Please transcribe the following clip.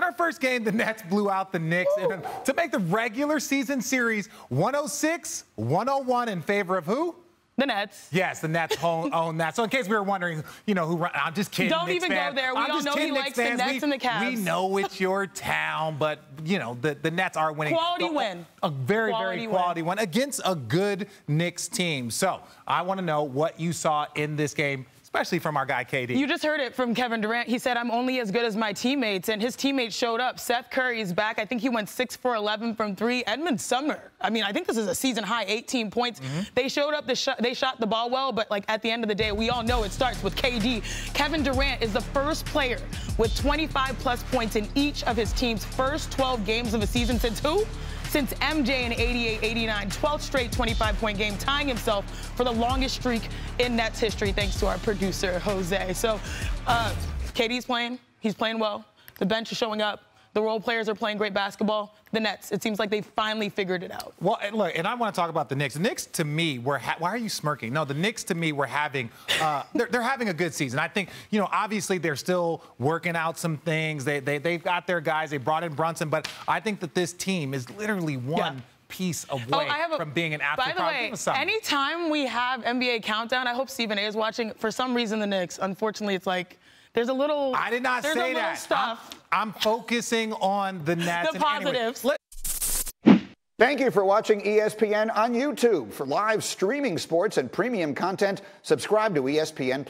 In our first game, the Nets blew out the Knicks to make the regular season series 106-101 in favor of who? The Nets. Yes, the Nets own that. So in case we were wondering, you know, who, I'm just kidding. Don't Knicks even fans. Go there. We all know he likes the Nets and the Cavs. We know it's your town, but, you know, the Nets are winning. Quality win. A very, very quality win against a good Knicks team. So I want to know what you saw in this game, especially from our guy, KD. You just heard it from Kevin Durant. He said, I'm only as good as my teammates, and his teammates showed up. Seth Curry is back. I think he went 6 for 11 from three. Edmund Sumner, I mean, I think this is a season-high 18 points. They showed up, they shot the ball well, but, like, at the end of the day, we all know it starts with KD. Kevin Durant is the first player with 25-plus points in each of his team's first 12 games of a season since who? Since MJ in 88-89, 12th straight 25-point game, tying himself for the longest streak in Nets history, thanks to our producer, Jose. So, KD's playing. He's playing well. The bench is showing up. The role players are playing great basketball. The Nets, it seems like they finally figured it out. Well, and look, and I want to talk about the Knicks. The Knicks, to me, were why are you smirking? No, the Knicks, to me, were having they're having a good season. I think, you know, obviously they're still working out some things. They've got their guys. They brought in Brunson, but I think that this team is literally one piece away from being an absolute problem. By the way, anytime we have NBA Countdown, I hope Stephen A. is watching. For some reason, the Knicks, unfortunately, it's like there's a little. I did not say that. Stuff. I'm focusing on the Nets. The positives. Anyway, thank you for watching ESPN on YouTube. For live streaming sports and premium content, subscribe to ESPN+.